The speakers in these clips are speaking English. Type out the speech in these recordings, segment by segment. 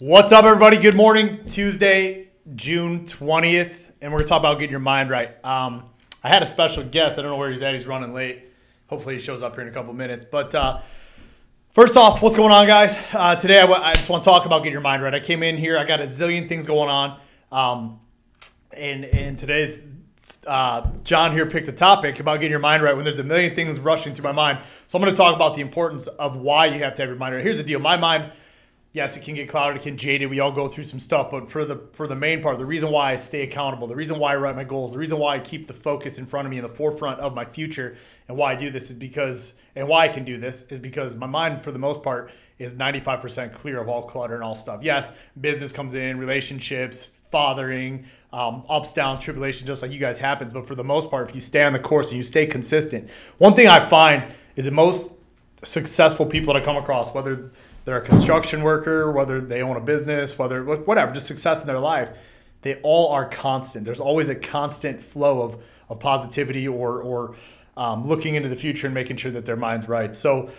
What's up, everybody? Good morning. Tuesday, June 20th, and we're going to talk about getting your mind right. I had a special guest. I don't know where he's at. He's running late. Hopefully he shows up here in a couple minutes. But first off, what's going on, guys? Today, I just want to talk about getting your mind right. I came in here. I got a zillion things going on. And today's John here picked a topic about getting your mind right when there's a million things rushing through my mind. So I'm going to talk about the importance of why you have to have your mind right. Here's the deal. My mind, yes, it can get clouded, it can jaded. We all go through some stuff, but for the main part, the reason why I stay accountable, the reason why I write my goals, the reason why I keep the focus in front of me in the forefront of my future, and why I do this is because, and why I can do this is because my mind, for the most part, is 95% clear of all clutter and all stuff. Yes, business comes in, relationships, fathering, ups, downs, tribulation, just like you guys happens. But for the most part, if you stay on the course and you stay consistent, one thing I find is that most successful people that I come across, whether they're a construction worker, whether they own a business, whether whatever, just success in their life, they all are constant. There's always a constant flow of positivity or looking into the future and making sure that their mind's right. So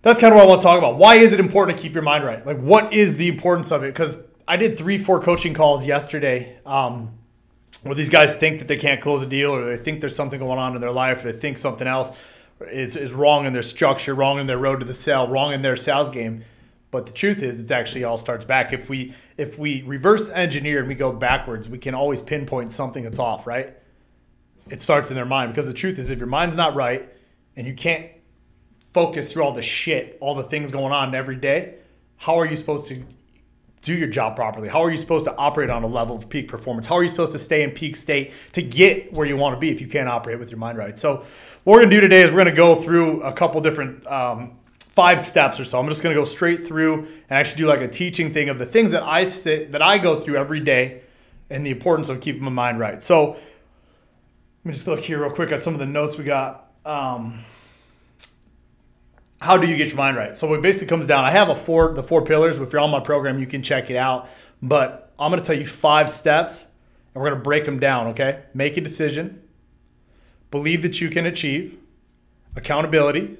that's kind of what I want to talk about. Why is it important to keep your mind right? Like, what is the importance of it? Because I did 3-4 coaching calls yesterday where these guys think that they can't close a deal, or they think there's something going on in their life, or they think something else is wrong in their structure, wrong in their road to the sale, wrong in their sales game. But the truth is, it's actually all starts back. If we reverse engineer and we go backwards, we can always pinpoint something that's off, right? It starts in their mind, because the truth is, if your mind's not right and you can't focus through all the shit, all the things going on every day, how are you supposed to do your job properly? How are you supposed to operate on a level of peak performance? How are you supposed to stay in peak state to get where you want to be if you can't operate with your mind right? So what we're going to do today is we're going to go through a couple different 5 steps or so. I'm just going to go straight through and actually do like a teaching thing of the things that I go through every day and the importance of keeping my mind right. So let me just look here real quick at some of the notes we got. How do you get your mind right? So it basically comes down, I have the four pillars. If you're on my program, you can check it out. But I'm going to tell you 5 steps, and we're going to break them down, okay? Make a decision, believe that you can achieve, accountability,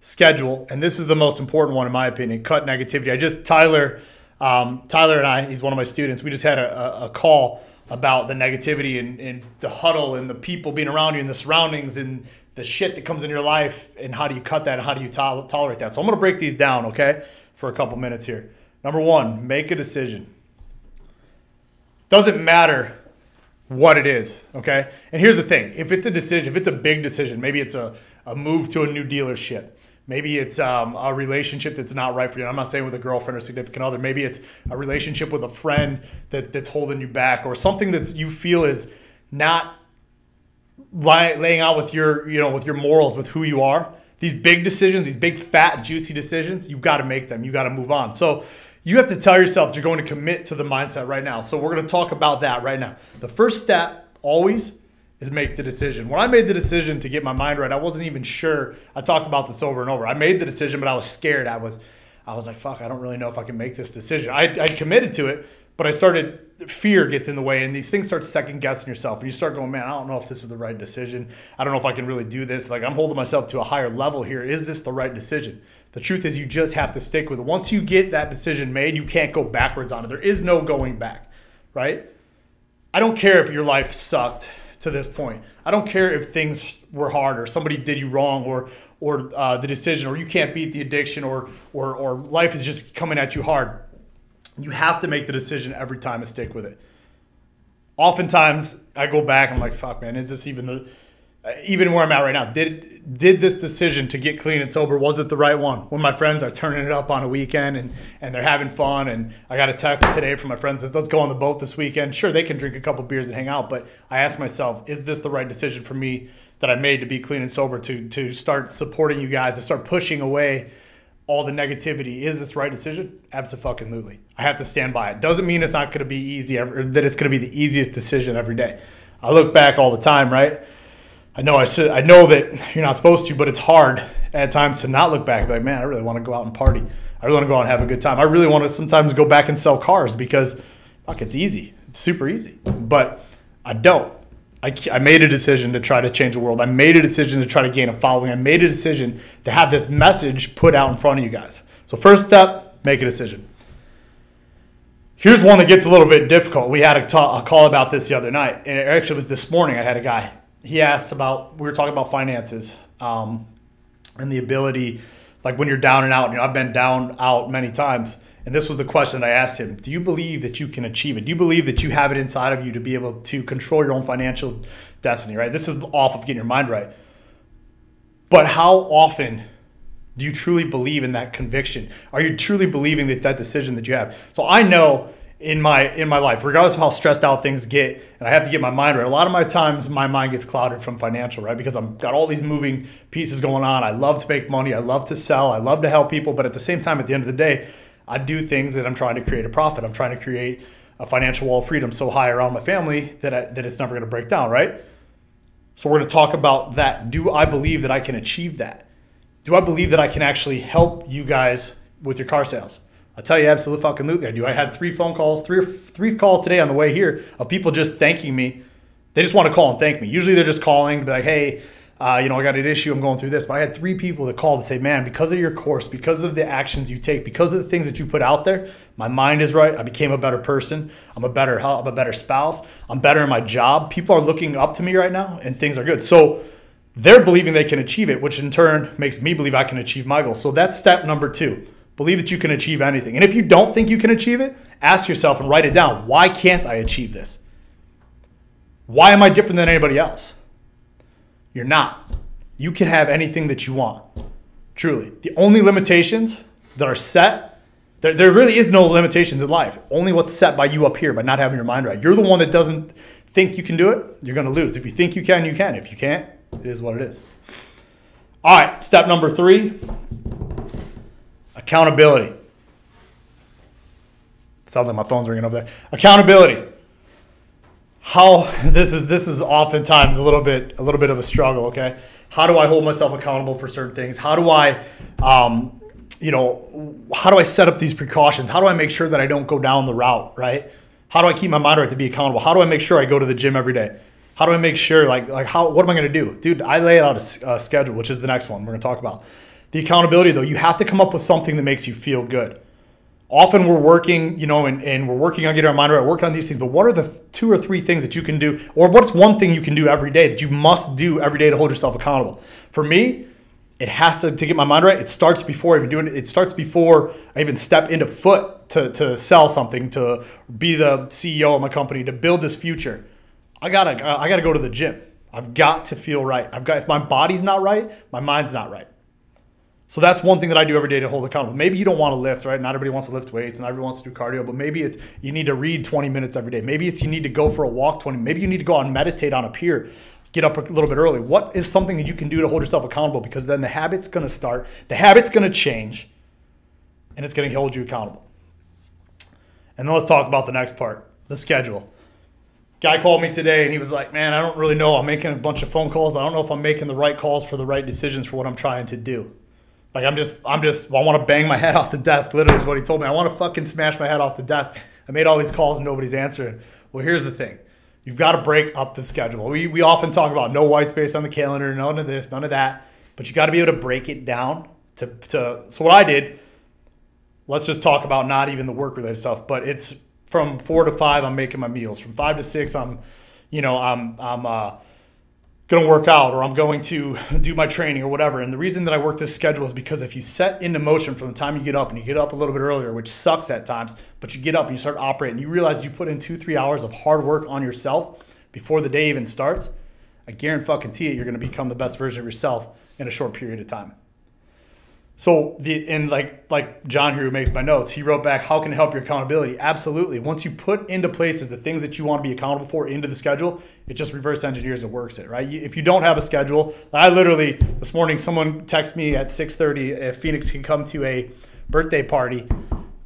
schedule, and this is the most important one in my opinion, cut negativity. Tyler and I, he's one of my students, we just had a call about the negativity and the huddle and the people being around you and the surroundings and the shit that comes in your life, and how do you cut that and how do you tolerate that. So I'm going to break these down, okay, for a couple minutes here. Number one, make a decision. Doesn't matter what it is, okay? And here's the thing. If it's a decision, if it's a big decision, maybe it's a move to a new dealership. Maybe it's a relationship that's not right for you. I'm not saying with a girlfriend or significant other. Maybe it's a relationship with a friend that's holding you back, or something that you feel is not laying out with your, you know, with your morals, with who you are. These big decisions, these big fat juicy decisions, you've got to make them. You've got to move on. So you have to tell yourself that you're going to commit to the mindset right now. So we're going to talk about that right now. The first step always is make the decision. When I made the decision to get my mind right, I wasn't even sure. I talk about this over and over. I made the decision, but I was scared. I was like, fuck, I don't really know if I can make this decision. I committed to it, but I started, fear gets in the way, and these things start second guessing yourself, and you start going, man, I don't know if this is the right decision. I don't know if I can really do this. Like, I'm holding myself to a higher level here. Is this the right decision? The truth is, you just have to stick with it. Once you get that decision made, you can't go backwards on it. There is no going back, right? I don't care if your life sucked to this point. I don't care if things were hard, or somebody did you wrong, or the decision, or you can't beat the addiction, or life is just coming at you hard. You have to make the decision every time and stick with it. Oftentimes I go back and I'm like, fuck, man, is this even where I'm at right now? Did this decision to get clean and sober, was it the right one? When my friends are turning it up on a weekend and they're having fun, and I got a text today from my friend that says, let's go on the boat this weekend. Sure, they can drink a couple beers and hang out, but I ask myself, is this the right decision for me that I made to be clean and sober, to start supporting you guys, to start pushing away all the negativity? Is this the right decision? Absolutely. I have to stand by it. Doesn't mean it's not going to be easy, or that it's going to be the easiest decision every day. I look back all the time, right? I know that you're not supposed to, but it's hard at times to not look back. Like, man, I really want to go out and party. I really want to go out and have a good time. I really want to sometimes go back and sell cars because, fuck, it's easy. It's super easy. But I don't. I made a decision to try to change the world. I made a decision to try to gain a following. I made a decision to have this message put out in front of you guys. So first step, make a decision. Here's one that gets a little bit difficult. We had a call about this the other night, and it actually was this morning. I had a guy. He asked about, we were talking about finances and the ability, like when you're down and out. You know, I've been down out many times, and this was the question I asked him. Do you believe that you can achieve it? Do you believe that you have it inside of you to be able to control your own financial destiny, right? This is off of getting your mind right. But how often do you truly believe in that conviction? Are you truly believing that that decision that you have? So I know in my life, regardless of how stressed out things get, and I have to get my mind right, a lot of my times my mind gets clouded from financial, right? Because I've got all these moving pieces going on. I love to make money. I love to sell. I love to help people. But at the same time, at the end of the day, I do things that I'm trying to create a profit. I'm trying to create a financial wall of freedom so high around my family that it's never going to break down, right? So we're going to talk about that. Do I believe that I can achieve that? Do I believe that I can actually help you guys with your car sales? I'll tell you absolutely fucking loot there. Do I had three calls today on the way here of people just thanking me. They just want to call and thank me. Usually they're just calling to be like, hey, you know, I got an issue. I'm going through this. But I had three people that called and say, man, because of your course, because of the actions you take, because of the things that you put out there, my mind is right. I became a better person. I'm a better spouse. I'm better in my job. People are looking up to me right now and things are good. So they're believing they can achieve it, which in turn makes me believe I can achieve my goals. So that's step number two. Believe that you can achieve anything. And if you don't think you can achieve it, ask yourself and write it down. Why can't I achieve this? Why am I different than anybody else? You're not. You can have anything that you want. Truly. The only limitations that are set, there really is no limitations in life. Only what's set by you up here, by not having your mind right. You're the one that doesn't think you can do it. You're going to lose. If you think you can, you can. If you can't, it is what it is. All right, step number three, accountability. It sounds like my phone's ringing over there. Accountability. How this is oftentimes a little bit of a struggle. Okay, how do I hold myself accountable for certain things? How do I, how do I set up these precautions? How do I make sure that I don't go down the route? Right? How do I keep my mind right to be accountable? How do I make sure I go to the gym every day? How do I make sure, what am I going to do? Dude, I lay out a schedule, which is the next one we're going to talk about. The accountability, though, you have to come up with something that makes you feel good. Often we're working, and we're working on getting our mind right, working on these things, but what are the two or three things that you can do, or what's one thing you can do every day that you must do every day to hold yourself accountable? For me, it has to get my mind right. It starts before I even do it. It starts before I even step into foot to sell something, to be the CEO of my company, to build this future. I gotta go to the gym. I've got to feel right. If my body's not right, my mind's not right. So that's one thing that I do every day to hold accountable. Maybe you don't want to lift, right? Not everybody wants to lift weights, and everybody wants to do cardio, but maybe it's you need to read 20 minutes every day. Maybe it's you need to go for a walk 20. Maybe you need to go out and meditate on a pier. Get up a little bit early. What is something that you can do to hold yourself accountable? Because then the habit's gonna start, the habit's gonna change, and it's gonna hold you accountable. And then let's talk about the next part, the schedule. Guy called me today and he was like, man, I don't really know. I'm making a bunch of phone calls, but I don't know if I'm making the right calls for the right decisions for what I'm trying to do. Like I want to bang my head off the desk, literally is what he told me. I want to fucking smash my head off the desk. I made all these calls and nobody's answering. Well, here's the thing. You've got to break up the schedule. We often talk about no white space on the calendar, none of this, none of that, but you got to be able to break it down to so what I did, let's just talk about not even the work related stuff, but it's, from 4 to 5, I'm making my meals. From 5 to 6, I'm gonna work out, or I'm going to do my training or whatever. And the reason that I work this schedule is because if you set into motion from the time you get up, and you get up a little bit earlier, which sucks at times, but you get up and you start operating, you realize you put in 2-3 hours of hard work on yourself before the day even starts. I guarantee it, you're gonna become the best version of yourself in a short period of time. So like John here who makes my notes, he wrote back, how can it help your accountability? Absolutely. Once you put into places the things that you want to be accountable for into the schedule, it just reverse engineers and works it, right? If you don't have a schedule, I literally, this morning, someone texted me at 6:30 if Phoenix can come to a birthday party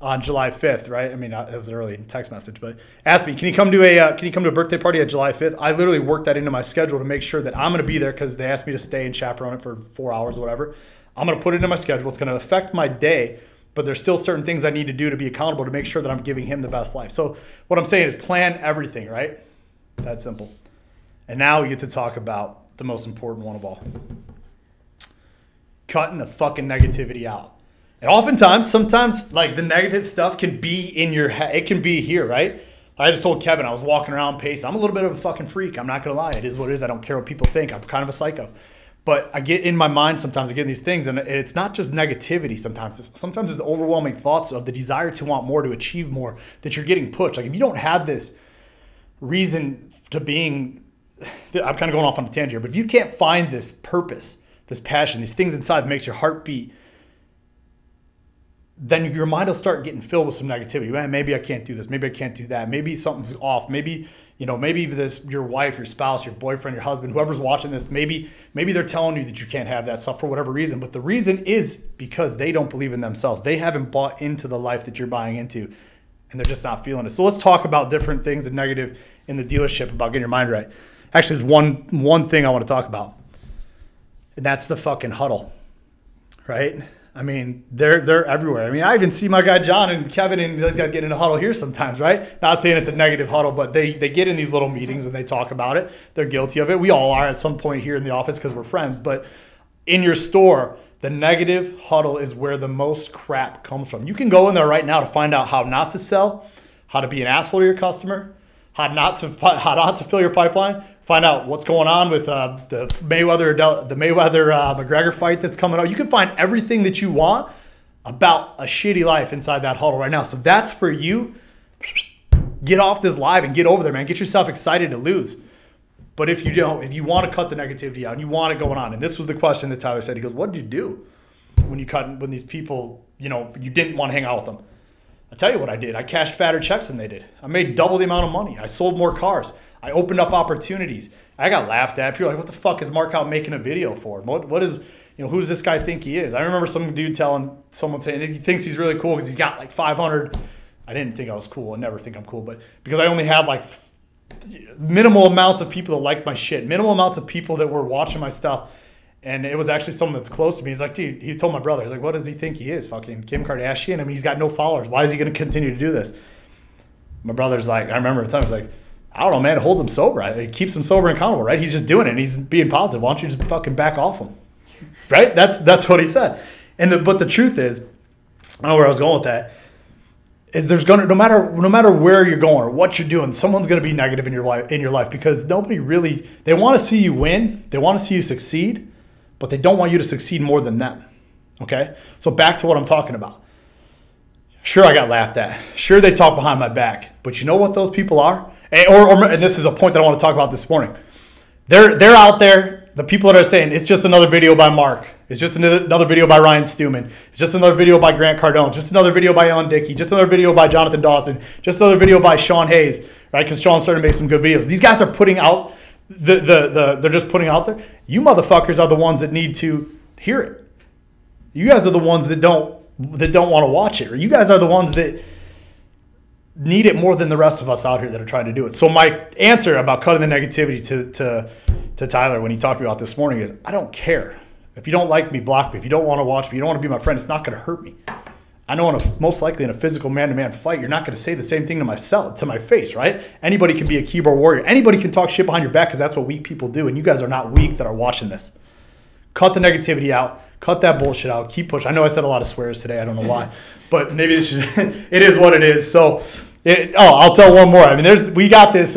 on July 5th, right? I mean, it was an early text message, but asked me, can you come to a birthday party at July 5th? I literally worked that into my schedule to make sure that I'm going to be there because they asked me to stay and chaperone it for 4 hours or whatever. I'm going to put it in my schedule. It's going to affect my day, but there's still certain things I need to do to be accountable to make sure that I'm giving him the best life. So what I'm saying is plan everything, right? That simple. And now we get to talk about the most important one of all. Cutting the fucking negativity out. And oftentimes, sometimes like the negative stuff can be in your head. It can be here, right? I just told Kevin, I was walking around pacing. I'm a little bit of a fucking freak. I'm not going to lie. It is what it is. I don't care what people think. I'm kind of a psycho. But I get in my mind sometimes, I get in these things, and it's not just negativity sometimes. Sometimes it's overwhelming thoughts of the desire to want more, to achieve more, that you're getting pushed. Like if you don't have this reason to being, I'm kind of going off on a tangent here, but if you can't find this purpose, this passion, these things inside that makes your heart beat, then your mind will start getting filled with some negativity. Well, maybe I can't do this. Maybe I can't do that. Maybe something's off. Maybe, you know, maybe this, your wife, your spouse, your boyfriend, your husband, whoever's watching this, maybe they're telling you that you can't have that stuff for whatever reason. But the reason is because they don't believe in themselves. They haven't bought into the life that you're buying into, and they're just not feeling it. So let's talk about different things and negative in the dealership about getting your mind right. Actually, there's one thing I want to talk about, and that's the fucking huddle, right? I mean, they're everywhere. I mean, I even see my guy John and Kevin and those guys getting in a huddle here sometimes, right? Not saying it's a negative huddle, but they get in these little meetings and they talk about it. They're guilty of it. We all are at some point here in the office because we're friends. But in your store, the negative huddle is where the most crap comes from. You can go in there right now to find out how not to sell, how to be an asshole to your customer, how not to fill your pipeline, find out what's going on with the Mayweather McGregor fight that's coming up. You can find everything that you want about a shitty life inside that huddle right now. So that's for you. Get off this live and get over there, man. Get yourself excited to lose. But if you don't, if you want to cut the negativity out and you want it going on, and this was the question that Tyler said, he goes, what did you do when these people, you know, you didn't want to hang out with them? I'll tell you what I did. I cashed fatter checks than they did. I made double the amount of money. I sold more cars. I opened up opportunities. I got laughed at. People were like, what the fuck is Mark out making a video for? What is, you know, who does this guy think he is? I remember some dude telling someone, saying he thinks he's really cool because he's got like 500. I didn't think I was cool. I never think I'm cool, but because I only had like minimal amounts of people that liked my shit, minimal amounts of people that were watching my stuff. And it was actually someone that's close to me. He's like, dude, he told my brother, he's like, what does he think he is? Fucking Kim Kardashian? I mean, he's got no followers. Why is he going to continue to do this? My brother's like, I remember the time, he's like, I don't know, man. It holds him sober. It keeps him sober and accountable, right? He's just doing it. And he's being positive. Why don't you just fucking back off him? Right? That's what he said. And but the truth is, I don't know where I was going with that, is there's going to, no matter where you're going or what you're doing, someone's going to be negative in your life because nobody really, they want to see you win. They want to see you succeed, but they don't want you to succeed more than them, okay? So back to what I'm talking about. Sure, I got laughed at. Sure, they talk behind my back, but you know what those people are? And this is a point that I want to talk about this morning. They're out there, the people that are saying, it's just another video by Mark. It's just another video by Ryan Steumann. It's just another video by Grant Cardone. Just another video by Ellen Dickey. Just another video by Jonathan Dawson. Just another video by Sean Hayes, right? Because Sean's starting to make some good videos. These guys are putting out they're just putting out there. You motherfuckers are the ones that need to hear it. You guys are the ones that don't want to watch it. Or you guys are the ones that need it more than the rest of us out here that are trying to do it. So my answer about cutting the negativity to Tyler when he talked about this morning is, I don't care. If you don't like me, block me. If you don't want to watch me, you don't want to be my friend, it's not going to hurt me. I know most likely in a physical man-to-man fight, you're not going to say the same thing to my face, right? Anybody can be a keyboard warrior. Anybody can talk shit behind your back because that's what weak people do, and you guys are not weak that are watching this. Cut the negativity out. Cut that bullshit out. Keep pushing. I know I said a lot of swears today. I don't know why, but maybe this is, it is what it is. So, I'll tell one more. I mean, we got this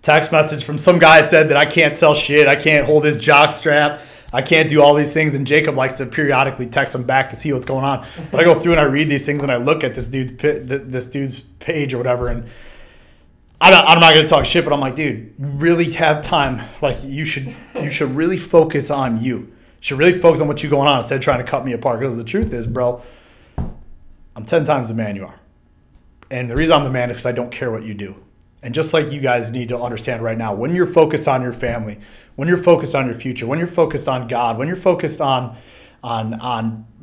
text message from some guy said that I can't sell shit. I can't hold this jock strap. I can't do all these things, and Jacob likes to periodically text him back to see what's going on. But I go through and I read these things, and I look at this dude's page or whatever, and I'm not going to talk shit, but I'm like, dude, you really have time. Like you should really focus on you. You should really focus on what you going on instead of trying to cut me apart. Because the truth is, bro, I'm 10 times the man you are, and the reason I'm the man is because I don't care what you do. And just like you guys need to understand right now, when you're focused on your family, when you're focused on your future, when you're focused on God, when you're focused on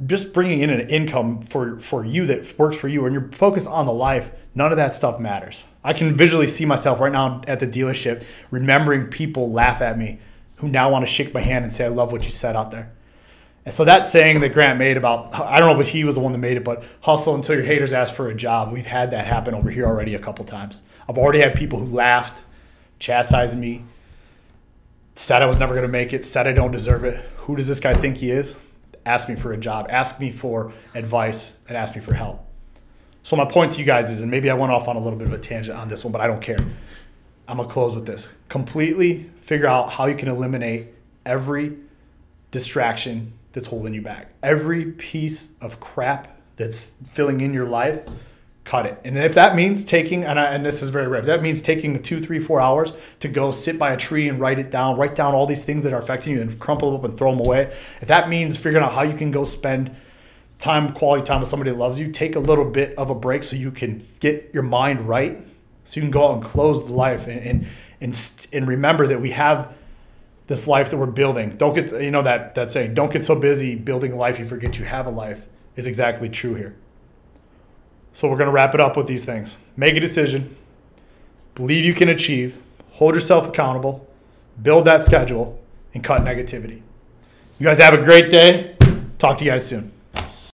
just bringing in an income for you that works for you, and you're focused on the life, none of that stuff matters. I can visually see myself right now at the dealership remembering people laugh at me who now want to shake my hand and say, I love what you said out there. And so that saying that Grant made about, I don't know if he was the one that made it, but hustle until your haters ask for a job. We've had that happen over here already a couple times. I've already had people who laughed, chastised me, said I was never going to make it, said I don't deserve it. Who does this guy think he is? Ask me for a job, ask me for advice, and ask me for help. So my point to you guys is, and maybe I went off on a little bit of a tangent on this one, but I don't care. I'm going to close with this. Completely figure out how you can eliminate every distraction that's holding you back. Every piece of crap that's filling in your life, cut it. And if that means taking, and this is very rare, if that means taking 2, 3, 4 hours to go sit by a tree and write down all these things that are affecting you and crumple them up and throw them away. If that means figuring out how you can go spend time, quality time with somebody who loves you, take a little bit of a break so you can get your mind right, so you can go out and close the life and remember that we have this life that we're building. Don't get, you know, that saying, don't get so busy building a life you forget you have a life, is exactly true here. So we're going to wrap it up with these things. Make a decision, believe you can achieve, hold yourself accountable, build that schedule, and cut negativity. You guys have a great day. Talk to you guys soon.